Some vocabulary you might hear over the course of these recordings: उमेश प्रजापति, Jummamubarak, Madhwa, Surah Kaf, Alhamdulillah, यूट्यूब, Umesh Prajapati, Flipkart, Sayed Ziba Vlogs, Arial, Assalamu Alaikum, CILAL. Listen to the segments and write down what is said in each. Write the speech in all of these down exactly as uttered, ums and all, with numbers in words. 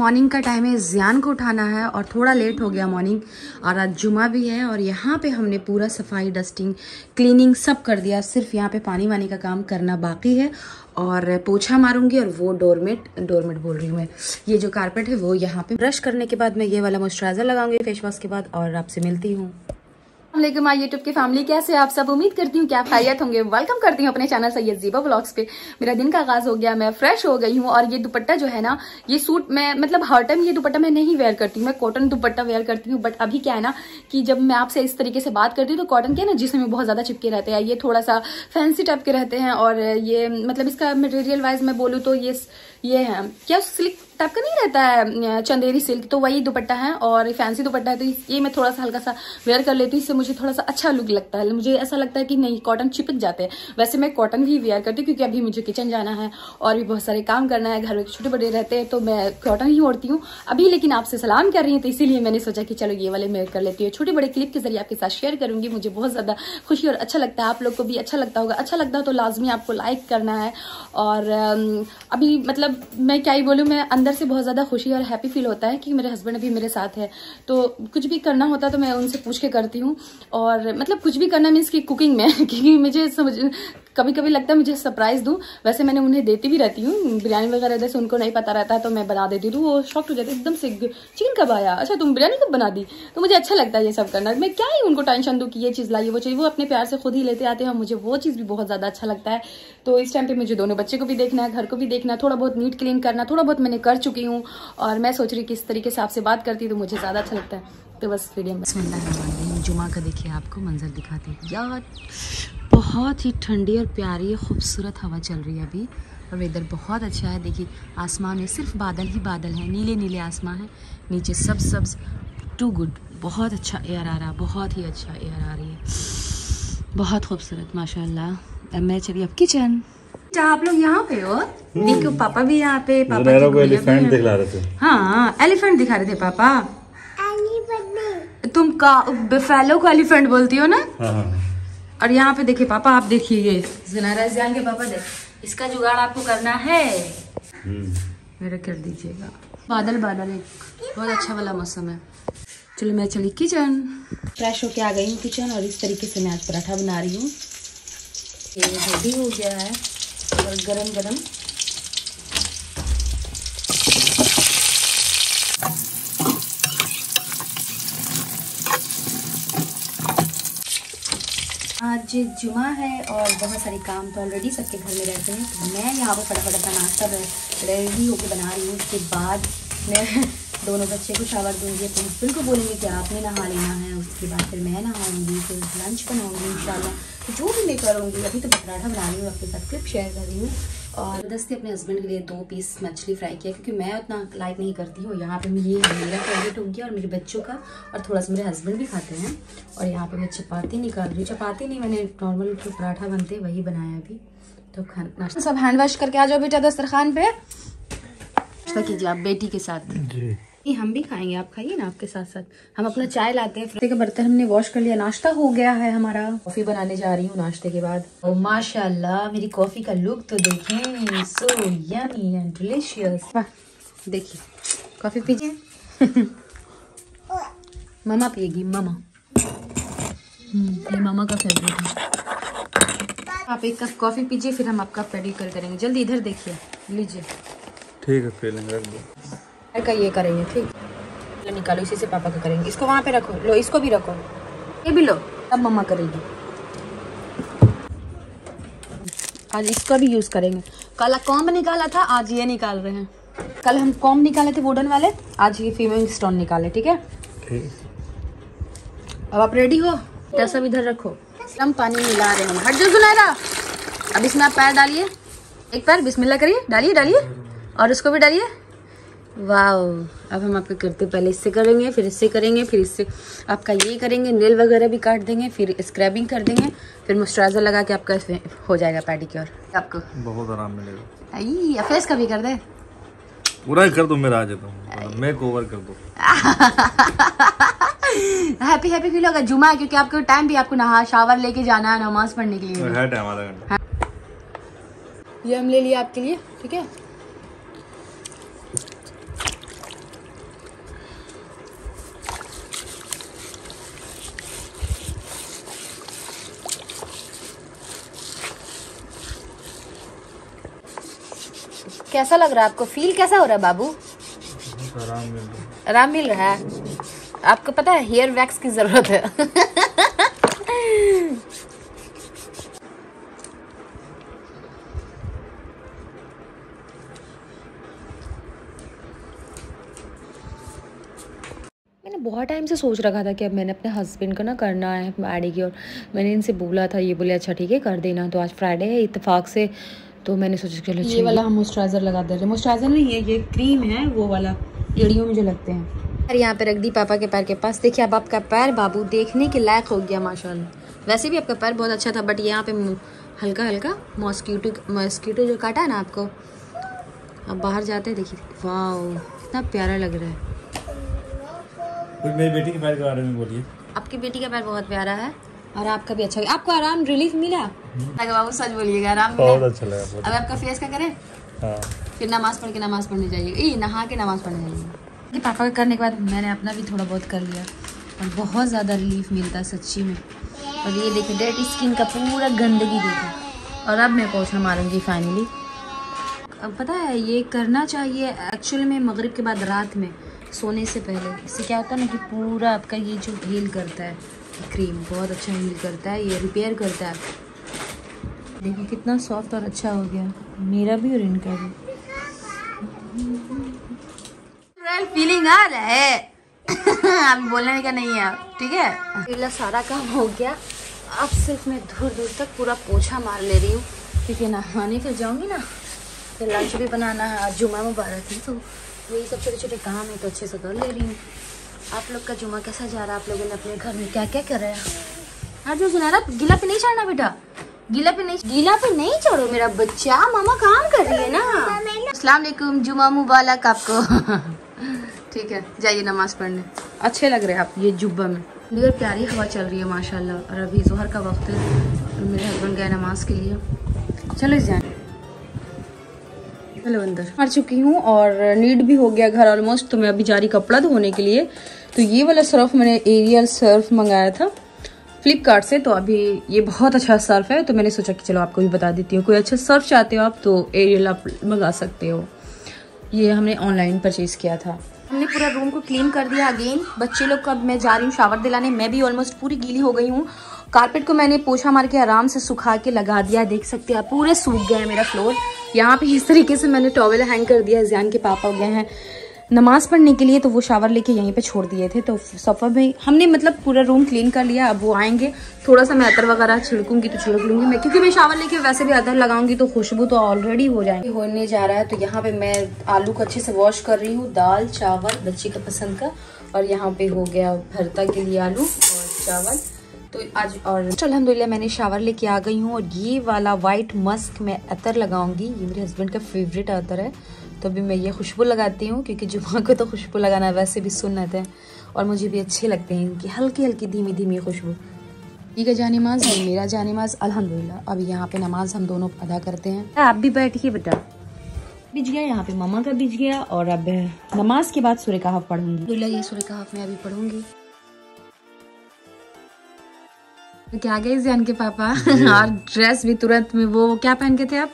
Morning का time है, ज़ियान को उठाना है और थोड़ा लेट हो गया मॉर्निंग, और आज जुमा भी है। और यहाँ पे हमने पूरा सफाई, डस्टिंग, क्लीनिंग सब कर दिया, सिर्फ यहाँ पे पानी वानी का काम करना बाकी है। और पोछा मारूंगी और वो डोरमेट डोरमेट बोल रही हूँ मैं, ये जो कारपेट है वो यहाँ पे ब्रश करने के बाद मैं ये वाला मॉइस्चराइज़र लगाऊंगी फेस वॉश के बाद, और आपसे मिलती हूँ। वालेकुम माय यूट्यूब की फैमिली, कैसे आप सब? उम्मीद करती हूँ कि आप खैरियत होंगे। वेलकम करती हूँ अपने चैनल सैयद ज़ीबा व्लॉग्स पे। मेरा दिन का आगाज हो गया, मैं फ्रेश हो गई हूँ। और ये दुपट्टा जो है ना, ये सूट मैं मतलब हर टाइम ये दुपट्टा मैं नहीं वेयर करती हूँ, मैं कॉटन दुपट्टा वेयर करती हूँ। बट अभी क्या है ना कि जब मैं आपसे इस तरीके से बात करती हूँ तो कॉटन के ना जिसमें बहुत ज़्यादा चिपके रहते हैं, ये थोड़ा सा फैंसी टाइप के रहते हैं। और ये मतलब इसका मटेरियल वाइज मैं बोलूँ तो ये ये है क्या, सिल्क टाइप का नहीं रहता है, चंदेरी सिल्क, तो वही दुपट्टा है। और फैंसी दुपट्टा है तो ये मैं थोड़ा सा हल्का सा वेयर कर लेती हूँ, इससे मुझे थोड़ा सा अच्छा लुक लगता है। मुझे ऐसा लगता है कि नहीं, कॉटन चिपक जाते हैं। वैसे मैं कॉटन भी वेयर करती हूँ क्योंकि अभी मुझे किचन जाना है और भी बहुत सारे काम करना है, घर में छोटे बड़े रहते हैं तो मैं कॉटन ही ओढ़ती हूँ अभी। लेकिन आपसे सलाम कर रही है तो इसीलिए मैंने सोचा कि चलो ये वाले वेयर कर लेती हूँ। छोटे बड़े क्लिप के जरिए आपके साथ शेयर करूंगी, मुझे बहुत ज़्यादा खुशी और अच्छा लगता है, आप लोग को भी अच्छा लगता होगा। अच्छा लगता हो तो लाजमी आपको लाइक करना है। और अभी मतलब मैं क्या ही बोलूँ, मैं अंदर से बहुत ज़्यादा खुशी और हैप्पी फील होता है कि मेरे हस्बैंड अभी मेरे साथ है। तो कुछ भी करना होता है तो मैं उनसे पूछ के करती हूँ, और मतलब कुछ भी करना मीन्स कि कुकिंग में, क्योंकि मुझे समझ कभी कभी लगता है मुझे सरप्राइज़ दूँ। वैसे मैंने उन्हें देती भी रहती हूँ बिरयानी वगैरह, जैसे उनको नहीं पता रहता है तो मैं बना देती हूँ तो वो शॉक्ट हो जाते, एकदम से चिकन कब आया, अच्छा तुम बिरयानी कब बना दी। तो मुझे अच्छा लगता है ये सब करना, मैं क्या ही उनको टेंशन दूँ कि ये चीज़ लाइए वो चीज़, वो अपने प्यार से खुद ही लेते आते हैं। मुझे वो चीज़ भी बहुत ज़्यादा अच्छा लगता है। तो इस टाइम पर मुझे दोनों बच्चे को भी देखना है, घर को भी देखना, थोड़ा बहुत नीट क्लीन करना, थोड़ा बहुत मैंने कर चुकी हूँ। और मैं सोच रही कि इस तरीके से आपसे बात करती तो मुझे ज़्यादा अच्छा लगता है। तो बस वीडियो में जुमा का देखिए, आपको मंजर दिखाती हूँ। यार बहुत ही ठंडी और प्यारी खूबसूरत हवा चल रही है अभी, और वेदर बहुत अच्छा है। देखिए आसमान में सिर्फ बादल ही बादल हैं, नीले नीले आसमान हैं, नीचे सब सब्ज। टू गुड, बहुत अच्छा एयर आ रहा, बहुत ही अच्छा एयर आ रही है, बहुत खूबसूरत माशाल्लाह। अब मैं चली अब किचन। आप लोग यहाँ पे हो, देखो पापा भी यहाँ पे, पापा को एलिफेंट दिखला रहे थे। हाँ एलिफेंट दिखा रहे थे पापा। तुम का बफेलो को एलिफेंट बोलती हो ना। हाँ। और यहाँ पे देखिए पापा, आप देखिए ये जनारा जान के पापा देख, इसका जुगाड़ आपको करना है, मेरा कर दीजिएगा। बादल बादल एक बहुत अच्छा वाला मौसम है। चलो मैं चली किचन, फ्रेश होके आ गई हूँ किचन। और इस तरीके से मैं आज पराठा बना रही हूँ, ये रेडी हो गया है और गरम गरम। आज जुमा है और बहुत सारे काम तो ऑलरेडी सबके घर में रहते हैं, तो मैं यहाँ पर फटाफट अपना नाश्ता रेडी होकर बना रही हूँ। उसके बाद मैं दोनों बच्चे को शावर दूँगी, अपने हस्बैंड को बोलेंगे कि आपने नहा लेना है, उसके बाद फिर मैं नहाऊँगी, फिर लंच बनाऊँगी इंशाल्लाह। तो जो भी मैं करूँगी, अभी तो पराठा बना रही हूँ, आपके साथ क्लिप शेयर कर रही हूँ। और जबरदस्ती अपने हस्बैंड के लिए दो पीस मछली फ्राई किया क्योंकि मैं उतना लाइक नहीं करती हूँ। यहाँ पे ये मेरा फेवरेट हो गया और मेरे बच्चों का, और थोड़ा सा मेरे हस्बैंड भी खाते हैं। और यहाँ पे मैं चपाती निकाल रही हूँ, चपाती नहीं मैंने नॉर्मल जो पराठा बनते वही बनाया अभी। तो खाना सब हैंड वॉश करके आ जाओ बेटा दस्तरखान पे, नाश्ता कीजिए आप बेटी के साथ। नहीं हम भी खाएंगे, आप खाइए ना, आपके साथ साथ हम अपना चाय लाते हैं। फ्राई का बर्तन हमने वॉश कर लिया, नाश्ता हो गया है हमारा। कॉफी बनाने जा रही हूँ नाश्ते के बाद। और माशाल्लाह मेरी कॉफी का लुक तो देखिए, सो यम्मी एंड डिलीशियस। देखिए कॉफी पीजिए। मामा पिएगी, मामा ये मामा का फेवरेट है। आप एक कप कॉफी पीजिए फिर हम आपका पेडिक्योर करेंगे। जल्दी इधर देखिए, लीजिए ठीक है, पेलेंगे रख दो का ये करेंगे ठीक। लो निकालो, इसी से पापा का करेंगे, इसको वहाँ पे रखो, लो इसको भी रखो, ये भी लो, तब मम्मा करेगी। आज इसका भी यूज़ करेंगे, कल कॉम निकाला था आज ये निकाल रहे हैं। कल हम कॉम निकाले थे वुडन वाले, आज ये फीमेल स्टोन निकाले ठीक है। अब आप रेडी हो, सब इधर रखो, हम पानी मिला रहे हैं। हट जाओ सुनहरा, अब इसमें आप पैर डालिए, एक पैर बिस्मिल्लाह करिए, डालिए डालिए, और उसको भी डालिए। वाह, अब हम आपको करते, पहले इससे करेंगे फिर इससे करेंगे फिर इससे, आपका ये करेंगे, नेल वगैरह भी काट देंगे, फिर स्क्रैबिंग कर देंगे, फिर मॉइस्चराइजर लगा के आपका हो जाएगा पैडिक्योर। आपको बहुत आराम मिलेगा। आई फेस का भी कर दे, पूरा कर दो, मेरा आ जाता हूँ, मेकओवर कर दो। हैप्पी हैप्पी फील होगा, जुमा है क्योंकि आपको टाइम भी, आपको नहा शावर लेके जाना है नमाज पढ़ने के लिए। ये हम ले लिया आपके लिए ठीक है। कैसा लग रहा है आपको, फील कैसा हो रहा है बाबू? आराम मिल रहा है आपको? पता है हेयर वैक्स की जरूरत है। मैंने बहुत टाइम से सोच रखा था कि अब मैंने अपने हस्बैंड को ना करना है मैडी की, और मैंने इनसे बोला था, ये बोले अच्छा ठीक है कर देना। तो आज फ्राइडे है इत्तेफाक से, तो मैंने सोचा चलो ये वाला हम मॉइस्चराइजर लगा दे रहे हैं। मॉइस्चराइजर नहीं है ये, क्रीम है वो वाला, एड़ियों में जो लगते हैं। यहाँ पे रख दी पापा के पैर के पास। देखिए अब आपका पैर बाबू देखने के लायक हो गया माशाल्लाह। वैसे भी आपका पैर बहुत अच्छा था, बट यहाँ पे हल्का हल्का मॉस्किटो मॉस्किटो जो काटा है ना आपको। अब बाहर जाते हैं, देखिए वाओ कितना प्यारा लग रहा है। मेरी बेटी के पैर के बारे में बोलिए। आपकी बेटी का पैर बहुत प्यारा है और आपका भी अच्छा। आपको आराम रिलीफ मिला बाबू? सच बोलिएगा आराम मिला? अच्छा लगा। अब आपका फेस का करें, फिर नमाज पढ़ के नमाज पढ़ने जाइएगा, नहा के नमाज पढ़ने जाइएगा। पापा के करने के बाद मैंने अपना भी थोड़ा बहुत कर लिया और बहुत ज़्यादा रिलीफ मिलता है सच्ची में। और ये देखिए डेड स्किन का पूरा गंदगी देखो। और अब मैं पोछा मारूंगी फाइनली। अब पता है ये करना चाहिए एक्चुअली में मगरिब के बाद रात में सोने से पहले। इससे क्या होता है ना कि पूरा आपका ये जो हील करता है क्रीम, बहुत अच्छा हील करता है, ये रिपेयर करता है। देखिए कितना सॉफ्ट और अच्छा हो गया मेरा भी और इनका भी। फीलिंग आ रहा है। आप बोलने का नहीं है आप, ठीक है। सारा काम हो गया, अब सिर्फ मैं दूर दूर तक पूरा पोछा मार ले रही हूँ, क्योंकि नहाने फिर जाऊँगी ना, फिर लंच भी बनाना है। आज जुम्मा मुबारक है, तो यही सब छोटे छोटे काम है तो अच्छे से कर ले रही हूँ। आप लोग का जुम्मा कैसा जा रहा है? आप लोगों ने अपने घर में क्या क्या कर रहे हैं? आज जो सुना रहा, गीला पे नहीं चढ़ना बेटा, गीला पे नहीं, गीला पे नहीं चढ़ो मेरा बच्चा, मामा काम कर रही है ना। अस्सलाम वालेकुम, जुम्मा मुबारक आपको। ठीक है जाइए नमाज पढ़ने। अच्छे लग रहे हैं आप ये जुब्बा में। इधर प्यारी हवा चल रही है माशाल्लाह। और अभी जोहर का वक्त है, मेरे हस्बैंड गए नमाज के लिए। चलो जाए, हेलो अंदर आ चुकी हूँ और नीड भी हो गया घर ऑलमोस्ट। तो मैं अभी जा रही कपड़ा धोने के लिए। तो ये वाला सर्फ मैंने एरियल सर्फ मंगाया था फ्लिपकार्ट से, तो अभी ये बहुत अच्छा सर्फ है, तो मैंने सोचा कि चलो आपको भी बता देती हूँ। कोई अच्छा सर्फ चाहते हो आप तो एरियल आप मंगा सकते हो। ये हमने ऑनलाइन परचेज़ किया था। हमने पूरा रूम को क्लीन कर दिया अगेन। बच्चे लोग का मैं जा रही हूँ शावर दिलाने। मैं भी ऑलमोस्ट पूरी गीली हो गई हूँ। कारपेट को मैंने पोछा मार के आराम से सुखा के लगा दिया। देख सकते हैं आप पूरे सूख गए हैं मेरा फ्लोर। यहाँ पे इस तरीके से मैंने टॉवेल हैंग कर दिया। जियान के पापा गए हैं नमाज पढ़ने के लिए, तो वो शावर लेके यहीं पे छोड़ दिए थे। तो सफ़र में हमने मतलब पूरा रूम क्लीन कर लिया। अब वो आएंगे, थोड़ा सा मैं अतर वगैरह छिड़कूंगी तो छिड़क लूँगी मैं, क्योंकि मैं शावर लेके वैसे भी अतर लगाऊंगी तो खुशबू तो ऑलरेडी हो जाएगी होने जा रहा है। तो यहाँ पे मैं आलू को अच्छे से वॉश कर रही हूँ, दाल चावल बच्चे के पसंद का। और यहाँ पर हो गया भरता के लिए आलू और चावल। तो आज और अल्हम्दुलिल्लाह मैंने शावर लेके आ गई हूँ। और ये वाला वाइट मस्क मैं अतर लगाऊंगी, ये मेरे हस्बैंड का फेवरेट अतर है। तो भी मैं ये खुशबू लगाती हूँ, क्योंकि जुम्मा को तो खुशबू लगाना वैसे भी सुन्नत है और मुझे भी अच्छे लगते हैं इनकी हल्की हल्की धीमी धीमी खुशबू। ये का जानेमाज और मेरा जानेमाज अल्हम्दुलिल्लाह। अब यहाँ पे नमाज हम दोनों अदा करते हैं। आप भी बैठिए बेटा। बिज गया यहाँ पे मामा का बिज गया। और अब नमाज के बाद सूरह काफ पढ़ूंगी। ये सूरह काफ मैं अभी पढ़ूंगी। क्या गए जियान के पापा और ड्रेस भी तुरंत में, वो क्या पहन के थे आप?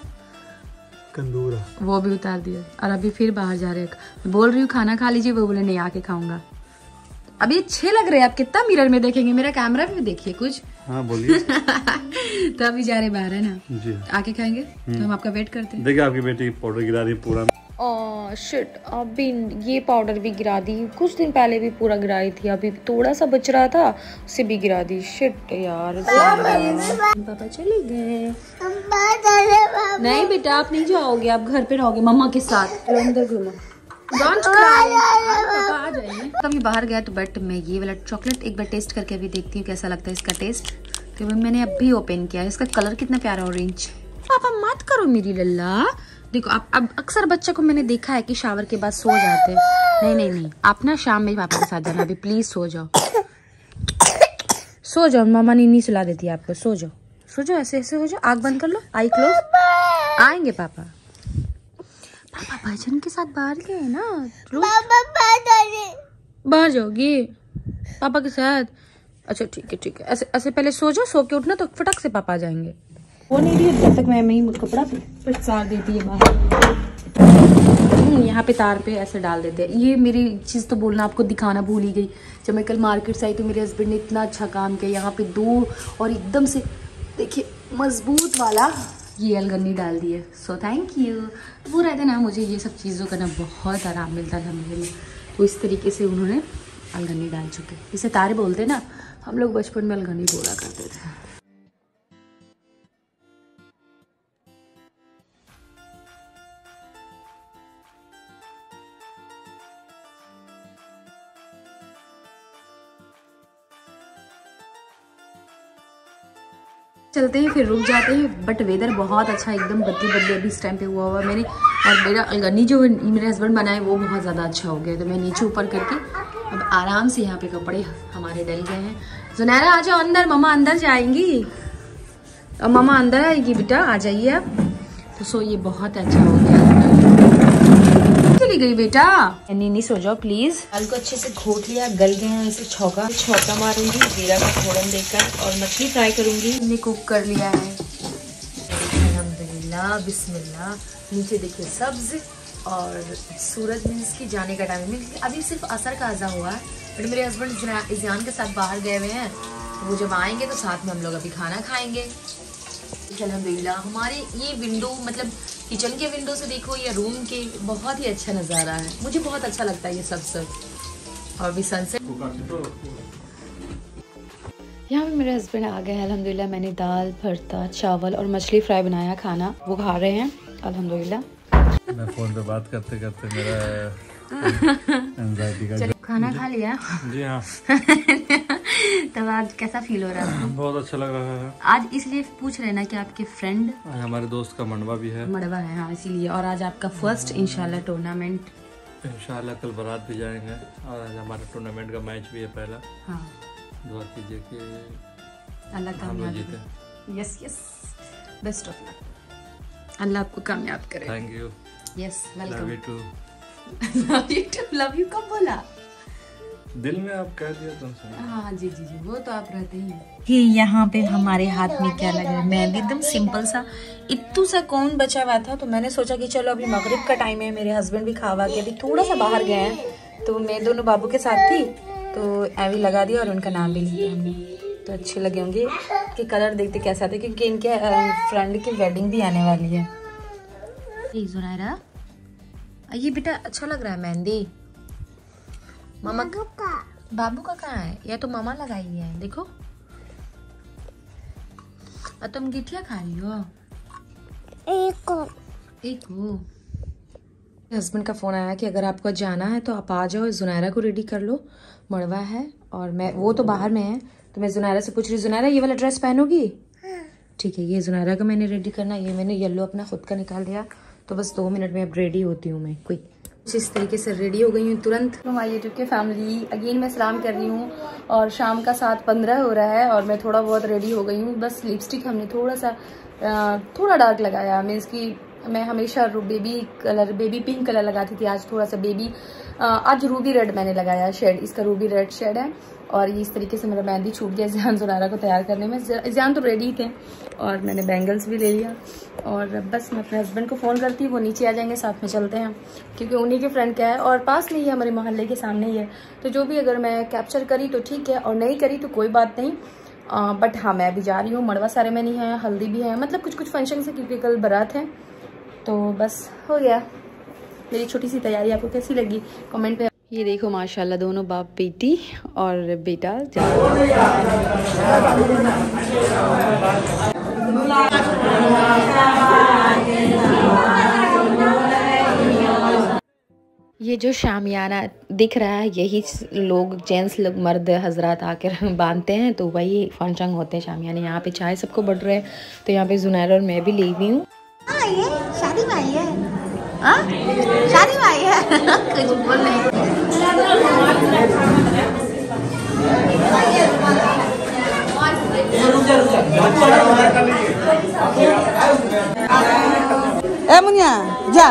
कंदूरा, वो भी उतार दिया। और अभी फिर बाहर जा रहे हैं। बोल रही हूँ खाना खा लीजिए, वो बोले नहीं आके खाऊंगा। अभी अच्छे लग रहे हैं आप, कितना मिरर में देखेंगे, मेरा कैमरा भी देखिए कुछ। हाँ बोलिए। तो अभी जा रहे बाहर है ना जी, आके खाएंगे। तो हम आपका वेट करते हैं। देखिए आपकी बेटी पाउडर गिरा रही है पूरा। ओह शिट, अभी ये पाउडर भी गिरा दी। कुछ दिन पहले भी पूरा गिराई थी, अभी थोड़ा सा बच रहा था उससे भी गिरा दी। शिट यार। पापा चले गए। नहीं बेटा आप नहीं जाओगे, आप घर पे रहोगे मम्मा के साथ। अंदर घूमो, पापा आ जाएंगे। कभी बाहर गया तो बट मैं ये वाला चॉकलेट एक बार टेस्ट करके अभी देखती हूँ कैसा लगता है इसका टेस्ट। क्योंकि मैंने अभी ओपन किया है। इसका कलर कितना प्यारा ऑरेंज। पापा मत करो मेरी लल्ला। देखो आप, अब अक्सर बच्चों को मैंने देखा है कि शावर के बाद सो जाते हैं। नहीं नहीं नहीं, आप ना शाम में पापा के साथ जाना, अभी प्लीज सो जाओ सो जाओ। मामा ने नहीं सुला देती आपको, सो जाओ सो जाओ, ऐसे ऐसे हो जाओ, आग बंद कर लो, आई क्लोज। आएंगे पापा। पापा भाईजान के साथ बाहर गए ना, बाहर जाओगे पापा के साथ? अच्छा ठीक है ठीक है, ऐसे ऐसे पहले सो जाओ, सो के उठना तो फटक से पापा आ जाएंगे। वो नहीं रही है जब तक मैं मैं कपड़ा पसार देती है बाहर। यहाँ पे तार पे ऐसे डाल देते हैं। ये मेरी चीज़ तो बोलना आपको दिखाना भूल ही गई। जब मैं कल मार्केट से आई तो मेरे हस्बैंड ने इतना अच्छा काम किया। यहाँ पे दो और एकदम से देखिए मजबूत वाला ये अलगनी डाल दी है। So thank you. वो रहता ना, मुझे ये सब चीज़ों का ना बहुत आराम मिलता था मेरे। तो इस तरीके से उन्होंने अलगनी डाल चुके। इसे तारे बोलते हैं ना, हम लोग बचपन में अलगनी बोला करते थे। चलते हैं फिर रुक जाते हैं, बट वेदर बहुत अच्छा एकदम बदली बदली अभी इस टाइम पे हुआ हुआ मेरे। और मेरा अलगनी जो मेरे हस्बैंड बनाए वो बहुत ज़्यादा अच्छा हो गया। तो मैं नीचे ऊपर करके अब आराम से यहाँ पे कपड़े हमारे डल गए हैं। जुनैरा आ जाओ अंदर, ममा अंदर जाएंगी और ममा अंदर आएगी। बेटा आ जाइए आप। तो सो ये बहुत अच्छा हो गया। चली गई बेटा। नहीं नहीं सो जाओ प्लीज़। दाल को अच्छे से घोट लिया, गल गए हैं। इसे छौका छौका मारूंगी जीरा का फोड़न देकर और मछली फ्राई करूंगी। हमने कुक कर लिया है अल्हम्दुलिल्लाह बिस्मिल्लाह। नीचे देखिए सब्ज़ और सूरज मीन्स की जाने का टाइम है। अभी सिर्फ असर का आज़ा हुआ है, बट मेरे हस्बैंड इजान के साथ बाहर गए हुए हैं। तो वो जब आएंगे तो साथ में हम लोग अभी खाना खाएंगे अल्हम्दुलिल्लाह। हमारे ये विंडो मतलब किचन के विंडो से देखो या रूम के, बहुत ही अच्छा नज़ारा है। मुझे बहुत अच्छा लगता है ये सब सब। और भी सनसेट। यहाँ पे मेरे हस्बैंड आ गए हैं अल्हम्दुलिल्लाह। मैंने दाल भरता चावल और मछली फ्राई बनाया खाना, वो खा रहे हैं अल्हम्दुलिल्लाह। मैं फोन पे बात करते करते मेरा एंजाइटी का खाना खा लिया जी हाँ। तब आज कैसा फील हो रहा है? बहुत अच्छा लग रहा है। आज इसलिए पूछ रहे ना कि आपके फ्रेंड हमारे दोस्त का मडवा भी है। मडवा है हाँ, इसीलिए। और आज आपका फर्स्ट इंशाल्लाह टूर्नामेंट। इंशाल्लाह कल बारात भी जाएंगे और आज हमारा टूर्नामेंट का मैच भी है पहला। हाँ दुआ कीजिए कि अल्लाह ताला जीते। Yes yes best of luck. अल्लाह आपको कामयाब करे। Thank you. Yes welcome. Love you too. Love you too. Love you कब बोला? दिल में आप कह दिया तुम सुनो। हाँ जी जी जी वो तो आप रहते ही। ये यहाँ पे हमारे हाथ में क्या लग रहा है? मैं भी एकदम सिंपल सा इत्तू सा कौन बचा हुआ था। तो मैंने सोचा कि चलो अभी मगरिब का टाइम है, मेरे हस्बैंड भी खावा के अभी थोड़ा सा बाहर गए हैं। तो मैं दोनों बाबू के साथ थी तो एवी लगा दिया और उनका नाम भी लिया हमने। तो अच्छे लगे होंगे कि कलर देखते कैसे आते, क्योंकि इनके फ्रेंड की वेडिंग भी आने वाली है। जुनैरा ये बेटा अच्छा लग रहा है मेहंदी। मामा का बाबू का कहाँ है? या तो मामा लगाई है देखो। और तुम गिठिया खा रही हो? एक एक हो। हस्बैंड का फ़ोन आया कि अगर आपको जाना है तो आप आ जाओ, जुनैरा को रेडी कर लो, मड़वा है। और मैं वो तो बाहर में है तो मैं जुनैरा से पूछ रही, जुनैरा ये वाला ड्रेस पहनोगी? ठीक है। ये जुनैरा का मैंने रेडी करना, ये मैंने येलो अपना खुद का निकाल दिया। तो बस दो मिनट में अब रेडी होती हूँ मैं क्विक। इस तरीके से रेडी हो गई हूँ तुरंत। हमारी यूट्यूब के फैमिली अगेन मैं सलाम कर रही हूँ। और शाम का सात पंद्रह हो रहा है और मैं थोड़ा बहुत रेडी हो गई हूँ। बस लिपस्टिक हमने थोड़ा सा थोड़ा डार्क लगाया। मैं इसकी मैं हमेशा baby colour baby pink colour लगाती थी, आज थोड़ा सा बेबी आज रूबी रेड मैंने लगाया शेड। इसका रूबी रेड शेड है। और ये इस तरीके से मेरा मेहंदी छूट गया इजान जुनैरा को तैयार करने में। इजान तो रेडी थे और मैंने बैंगल्स भी ले लिया। और बस मैं अपने हस्बैंड को फ़ोन करती, वो नीचे आ जाएंगे, साथ में चलते हैं। क्योंकि उन्हीं के फ्रेंड क्या है और पास में ही हमारे मोहल्ले के सामने ही है। तो जो भी अगर मैं कैप्चर करी तो ठीक है और नहीं करी तो कोई बात नहीं। आ, बट हाँ मैं अभी जा रही हूँ। मड़वा सारे में नहीं है, हल्दी भी है, मतलब कुछ कुछ फंक्शन से, क्योंकि कल बारात है। तो बस हो गया मेरी छोटी सी तैयारी। आपको कैसी लगी कमेंट पे। ये देखो माशाल्लाह दोनों बाप बेटी और बेटा। ये जो शामियाना दिख रहा है यही लोग जेंट्स लोग मर्द हजरात आकर बांधते हैं। तो वही फंक्शन होते हैं शामियाने। यहाँ पे चाय सबको बढ़ रहे हैं। तो यहाँ पे जुनैरा और मैं भी ले हुई हूँ। शादी में आई है आ? शादी में आई है। कुछ बोल नहीं। ए मुनिया जा।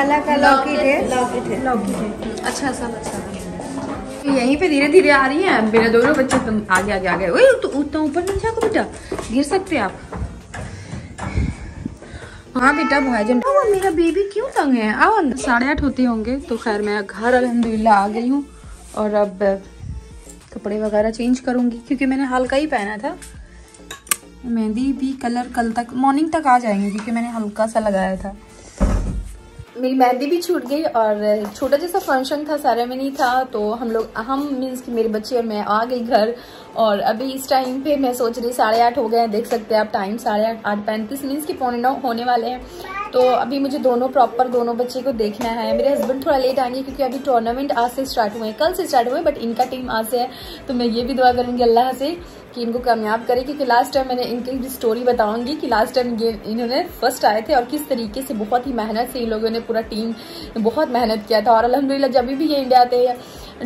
गला का लॉकेट है, लॉकेट है, लॉकेट है। अच्छा सब अच्छा। यहीं पे धीरे धीरे आ रही है मेरे दोनों बच्चे। तुम आगे आगे आ गए उतना ऊपर नहीं जाओ बेटा, गिर सकते आप। हाँ बेटा मुआजम, मेरा बेबी क्यों तंग है। आओ अंदर। साढ़े आठ होते होंगे तो खैर मैं घर अल्हम्दुलिल्लाह आ गई हूँ और अब कपड़े वगैरह चेंज करूँगी क्योंकि मैंने हल्का ही पहना था। मेहंदी भी कलर कल तक मॉर्निंग तक आ जाएंगे क्योंकि मैंने हल्का सा लगाया था। मेरी मेहंदी भी छूट गई और छोटा जैसा फंक्शन था, सेरेमनी था, तो हम लोग हम मीन्स कि मेरे बच्चे और मैं आ गई घर। और अभी इस टाइम पे मैं सोच रही साढ़े आठ हो गए हैं, देख सकते हैं आप टाइम साढ़े आठ आठ पैंतीस मीन्स कि पौने नौ होने वाले हैं। तो अभी मुझे दोनों प्रॉपर दोनों बच्चे को देखना है। मेरे हस्बैंड थोड़ा लेट आएंगे क्योंकि अभी टूर्नामेंट आज से स्टार्ट हुए हैं, कल से स्टार्ट हुए, बट इनका टीम आज से है। तो मैं ये भी दुआ करूँगी अल्लाह से कि इनको कामयाब करे क्योंकि लास्ट टाइम मैंने इनकी भी स्टोरी बताऊंगी कि लास्ट टाइम ये इन्होंने फर्स्ट आए थे और किस तरीके से बहुत ही मेहनत से इन लोगों ने पूरा टीम बहुत मेहनत किया था। और अल्हम्दुलिल्लाह जब भी ये इंडिया आते हैं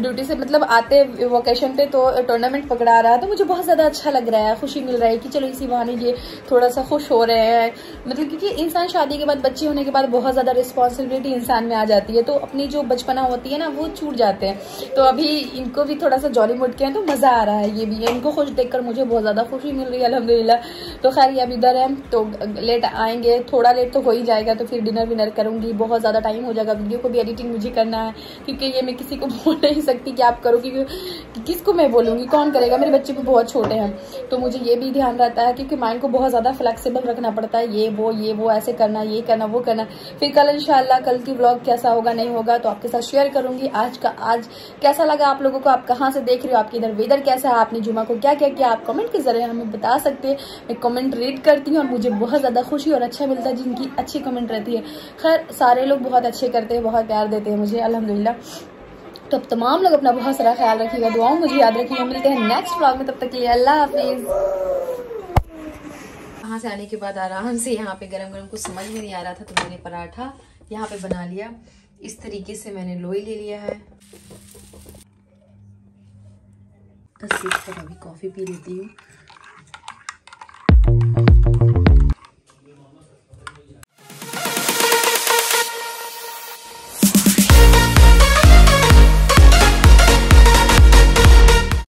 ड्यूटी से, मतलब आते वोकेशन पे, तो टूर्नामेंट पकड़ा रहा है तो मुझे बहुत ज़्यादा अच्छा लग रहा है, खुशी मिल रही है कि चलो इसी बहाने ये थोड़ा सा खुश हो रहे हैं। मतलब क्योंकि इंसान शादी के बाद बच्चे होने के बाद बहुत ज़्यादा रिस्पॉन्सिबिलिटी इंसान में आ जाती है तो अपनी जो बचपना होती है ना वो छूट जाते हैं। तो अभी इनको भी थोड़ा सा जॉली मूड के हैं तो मज़ा आ रहा है। ये भी इनको खुश देखकर मुझे बहुत ज़्यादा खुशी मिल रही है अल्हम्दुलिल्लाह। तो खैर ये अभी इधर है तो लेट आएंगे, थोड़ा लेट तो हो ही जाएगा। तो फिर डिनर विनर करूँगी, बहुत ज़्यादा टाइम हो जाएगा। वीडियो को भी एडिटिंग मुझे करना है क्योंकि ये मैं किसी को बोल नहीं सकती कि आप करो, क्योंकि किसको मैं बोलूँगी, कौन करेगा। मेरे बच्चे भी बहुत छोटे हैं तो मुझे ये भी ध्यान रहता है क्योंकि माइंड को बहुत ज़्यादा फ्लेक्सिबल रखना पड़ता है। ये वो ये वो ऐसे करना, ये करना, वो करना। फिर कल इंशाल्लाह कल की व्लॉग कैसा होगा नहीं होगा तो आपके साथ शेयर करूँगी। आज का आज कैसा लगा आप लोगों को, आप कहाँ से देख रहे हो, आपके इधर वेदर कैसा है, आपने जुमा को क्या क्या किया, आप कमेंट के जरिए हमें बता सकते हैं। मैं कमेंट रीड करती हूँ और मुझे बहुत ज़्यादा खुशी और अच्छा मिलता है जिनकी अच्छी कमेंट रहती है। खैर सारे लोग बहुत अच्छे करते हैं, बहुत प्यार देते हैं मुझे अल्हम्दुलिल्लाह। तो अब तमाम लोग अपना बहुत सारा ख्याल रखिएगा, दुआओं मुझे याद रखिएगा। मिलते हैं नेक्स्ट व्लॉग में, तब तक के लिए अल्लाह हाफिज़। वहाँ से आने के बाद आराम से यहाँ पे गरम गरम कुछ समझ में नहीं आ रहा था तो मैंने पराठा यहाँ पे बना लिया। इस तरीके से मैंने लोई ले लिया है। बस इस तरह अभी कॉफ़ी पी लेती हूँ।